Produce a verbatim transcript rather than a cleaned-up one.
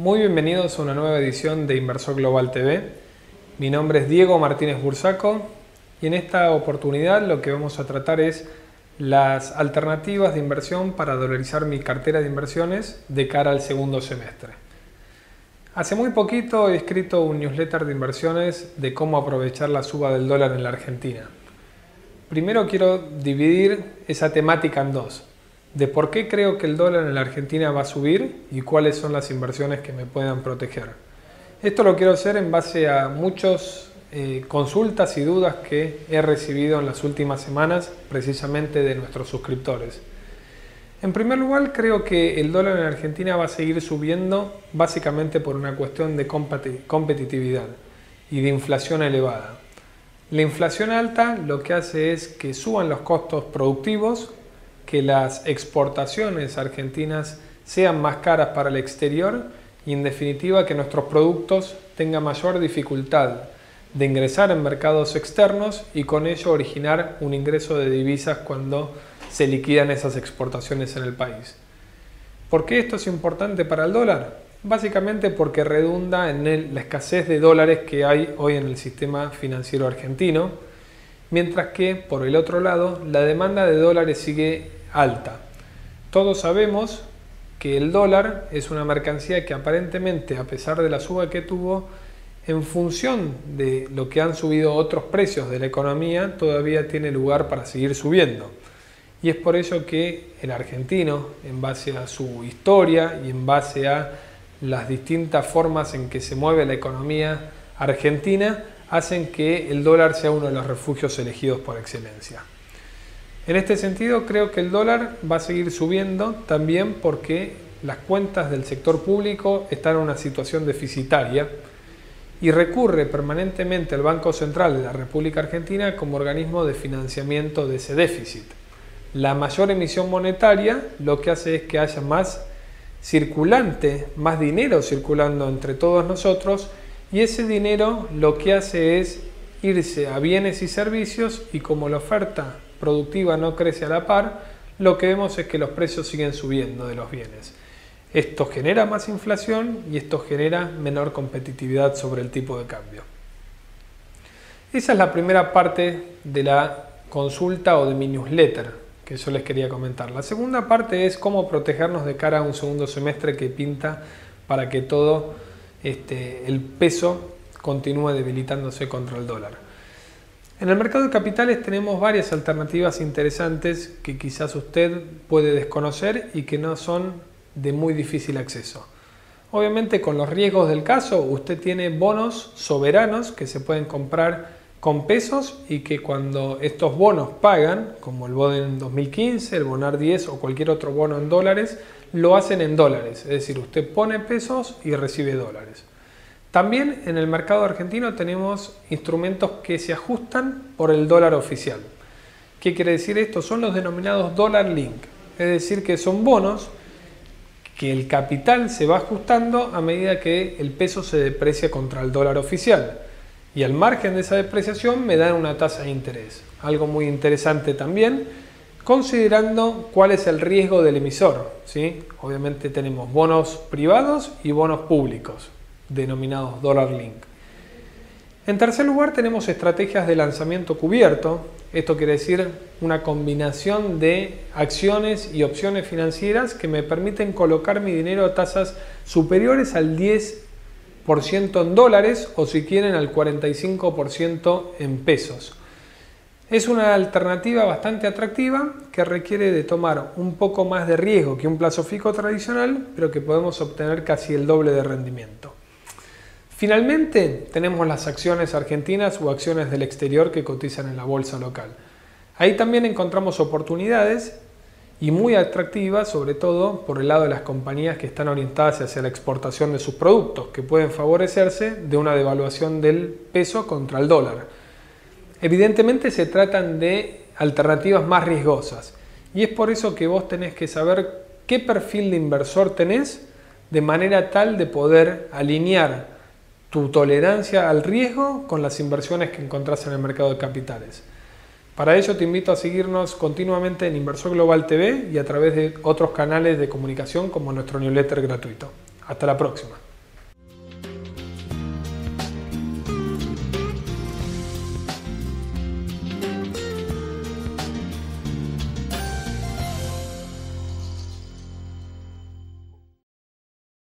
Muy bienvenidos a una nueva edición de Inversor Global T V. Mi nombre es Diego Martínez Burzaco y en esta oportunidad lo que vamos a tratar es las alternativas de inversión para dolarizar mi cartera de inversiones de cara al segundo semestre. Hace muy poquito he escrito un newsletter de inversiones de cómo aprovechar la suba del dólar en la Argentina. Primero quiero dividir esa temática en dos. De por qué creo que el dólar en la Argentina va a subir y cuáles son las inversiones que me puedan proteger. Esto lo quiero hacer en base a muchas eh, consultas y dudas que he recibido en las últimas semanas, precisamente de nuestros suscriptores. En primer lugar, creo que el dólar en la Argentina va a seguir subiendo básicamente por una cuestión de competitividad y de inflación elevada. La inflación alta lo que hace es que suban los costos productivos, que las exportaciones argentinas sean más caras para el exterior y en definitiva que nuestros productos tengan mayor dificultad de ingresar en mercados externos y con ello originar un ingreso de divisas cuando se liquidan esas exportaciones en el país. ¿Por qué esto es importante para el dólar? Básicamente porque redunda en la escasez de dólares que hay hoy en el sistema financiero argentino, mientras que, por el otro lado, la demanda de dólares sigue alta. Todos sabemos que el dólar es una mercancía que aparentemente, a pesar de la suba que tuvo, en función de lo que han subido otros precios de la economía, todavía tiene lugar para seguir subiendo. Y es por ello que el argentino, en base a su historia y en base a las distintas formas en que se mueve la economía argentina, hacen que el dólar sea uno de los refugios elegidos por excelencia. En este sentido, creo que el dólar va a seguir subiendo también porque las cuentas del sector público están en una situación deficitaria y recurre permanentemente al Banco Central de la República Argentina como organismo de financiamiento de ese déficit. La mayor emisión monetaria lo que hace es que haya más circulante, más dinero circulando entre todos nosotros, y ese dinero lo que hace es irse a bienes y servicios, y como la oferta productiva no crece a la par, lo que vemos es que los precios siguen subiendo de los bienes. Esto genera más inflación y esto genera menor competitividad sobre el tipo de cambio. Esa es la primera parte de la consulta o de mi newsletter que yo les quería comentar. La segunda parte es cómo protegernos de cara a un segundo semestre que pinta para que todo Este, el peso continúa debilitándose contra el dólar. En el mercado de capitales tenemos varias alternativas interesantes que quizás usted puede desconocer y que no son de muy difícil acceso. Obviamente, con los riesgos del caso, usted tiene bonos soberanos que se pueden comprar con pesos y que cuando estos bonos pagan, como el BODEN dos mil quince, el BONAR diez o cualquier otro bono en dólares, lo hacen en dólares, es decir, usted pone pesos y recibe dólares. También en el mercado argentino tenemos instrumentos que se ajustan por el dólar oficial. ¿Qué quiere decir esto? Son los denominados dólar link, es decir, que son bonos que el capital se va ajustando a medida que el peso se deprecia contra el dólar oficial. Y al margen de esa depreciación me dan una tasa de interés. Algo muy interesante también, considerando cuál es el riesgo del emisor, ¿sí? Obviamente tenemos bonos privados y bonos públicos, denominados dólar link. En tercer lugar, tenemos estrategias de lanzamiento cubierto. Esto quiere decir una combinación de acciones y opciones financieras que me permiten colocar mi dinero a tasas superiores al diez por ciento en dólares o, si quieren, al cuarenta y cinco por ciento en pesos. Es una alternativa bastante atractiva que requiere de tomar un poco más de riesgo que un plazo fijo tradicional, pero que podemos obtener casi el doble de rendimiento. Finalmente, tenemos las acciones argentinas o acciones del exterior que cotizan en la bolsa local. Ahí también encontramos oportunidades y muy atractivas, sobre todo por el lado de las compañías que están orientadas hacia la exportación de sus productos, que pueden favorecerse de una devaluación del peso contra el dólar. Evidentemente se tratan de alternativas más riesgosas y es por eso que vos tenés que saber qué perfil de inversor tenés, de manera tal de poder alinear tu tolerancia al riesgo con las inversiones que encontrás en el mercado de capitales. Para ello te invito a seguirnos continuamente en Inversor Global T V y a través de otros canales de comunicación como nuestro newsletter gratuito. Hasta la próxima.